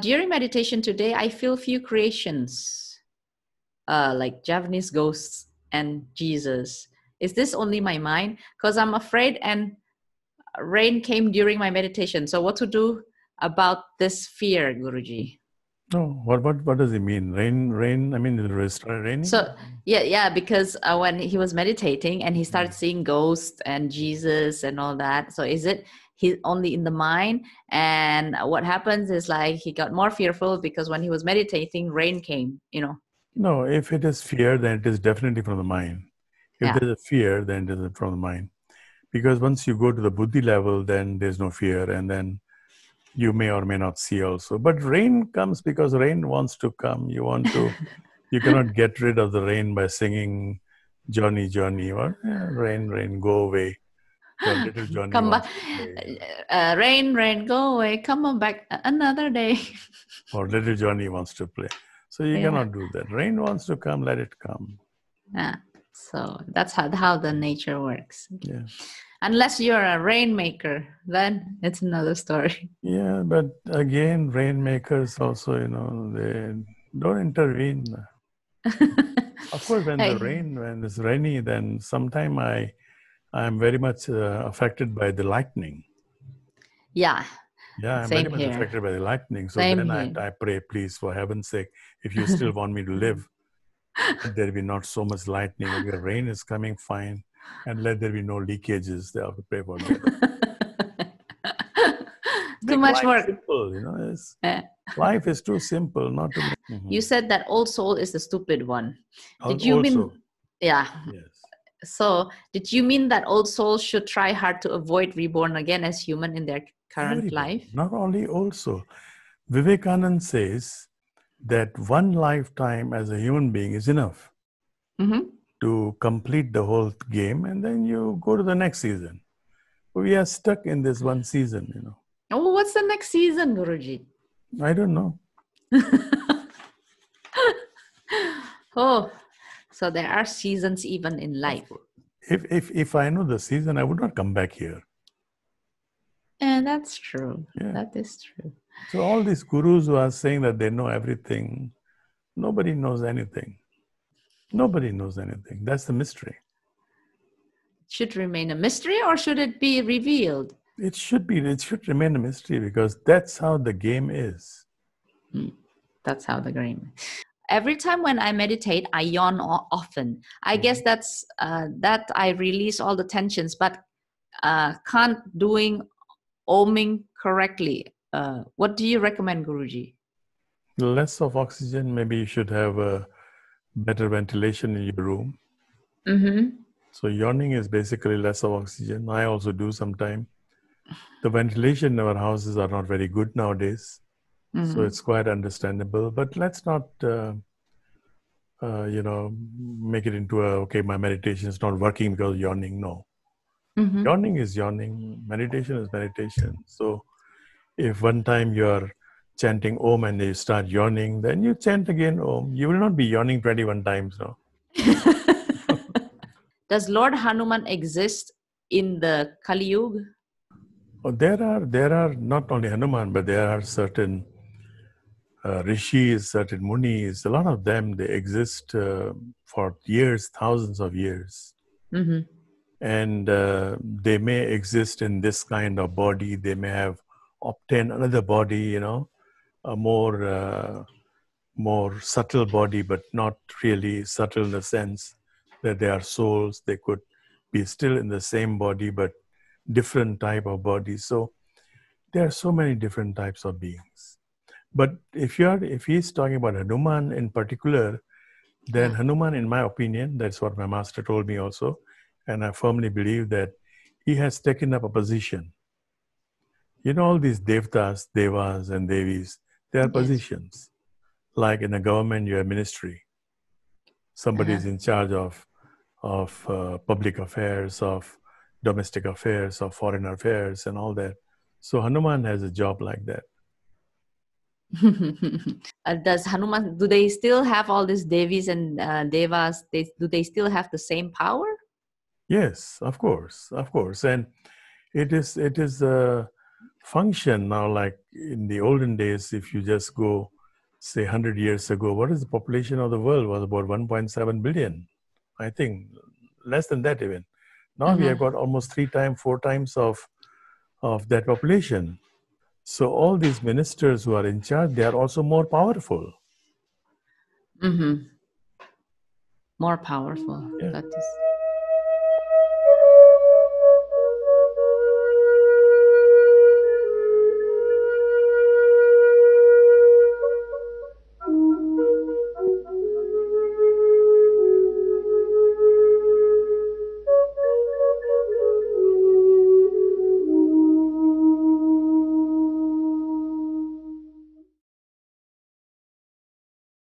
During meditation today, I feel few creations, like Javanese ghosts and Jesus. Is this only my mind? Because I'm afraid and rain came during my meditation. So what to do about this fear, Guruji? No, what does it mean? Rain, I mean, raining? So, yeah, because when he was meditating and he started seeing ghosts and Jesus and all that. So is it he's only in the mind? And what happens is like he got more fearful because when he was meditating, rain came, you know. No, if it is fear, then it is definitely from the mind. If there's a fear, then it is from the mind. Because once you go to the Buddhi level, then there's no fear. And then you may or may not see also. But rain comes because rain wants to come. You want to, you cannot get rid of the rain by singing Johnny, Johnny, or rain, rain, go away. Little Johnny come back. Rain, rain, go away. Come on back another day. Or little Johnny wants to play. So you cannot do that. Rain wants to come, let it come. Yeah. So that's how the nature works. Yeah. Unless you're a rainmaker, then it's another story. Yeah, but again, rainmakers also, you know, they don't intervene. Of course, when the rain, when it's rainy, then sometimes I'm very much affected by the lightning. Yeah. Yeah, I'm very much affected by the lightning. So then I pray, please, for heaven's sake, if you still want me to live, let there be not so much lightning. If your rain is coming, fine. And let there be no leakages. They have to pray for that. Too much work. Simple, you know, life is too simple. Not to make, You said that old soul is the stupid one. Did you mean? Yeah. Yes. So, did you mean that old souls should try hard to avoid reborn again as human in their current life? Not only old soul. Vivekananda says that one lifetime as a human being is enough. To complete the whole game, and then you go to the next season. We are stuck in this one season, you know. Oh, what's the next season, Guruji? I don't know. Oh, so there are seasons even in life. If I know the season, I would not come back here. And that's true. Yeah. That is true. So all these gurus who are saying that they know everything, nobody knows anything. Nobody knows anything. That's the mystery. It should remain a mystery, or should it be revealed? It should be. It should remain a mystery because that's how the game is. That's how the game is. Every time when I meditate, I yawn often. I guess that's that I release all the tensions, but can't doing oming correctly. What do you recommend, Guruji? Less of oxygen. Maybe you should have a better ventilation in your room. So yawning is basically less of oxygen. I also do sometimes. The ventilation in our houses are not very good nowadays. So it's quite understandable. But let's not, you know, make it into a, okay, my meditation is not working because of yawning. No. Yawning is yawning. Meditation is meditation. So if one time you are chanting Om and you start yawning, then you chant again Om. You will not be yawning 21 times now. Does Lord Hanuman exist in the Kali Yuga? Oh, there are not only Hanuman, but there are certain rishis, certain munis. A lot of them, they exist for years, thousands of years. And they may exist in this kind of body. They may have obtained another body, you know. A more subtle body, but not really subtle in the sense that they are souls. They could be still in the same body, but different type of body. So there are so many different types of beings. But if he's talking about Hanuman in particular, then Hanuman, in my opinion, that's what my master told me also, and I firmly believe that he has taken up a position. You know, all these devtas, devas and devis, they are positions. Like in a government, you have ministry. Somebody is in charge of public affairs, of domestic affairs, of foreign affairs and all that. So Hanuman has a job like that. Does Hanuman, do they still have all these devis and devas? Do they still have the same power? Yes, of course. And it is function now. Like in the olden days, if you just go, say 100 years ago, what is the population of the world? Was about 1.7 billion, I think, less than that even. Now we have got almost four times of that population. So all these ministers who are in charge, they are also more powerful. More powerful. Yeah. That is.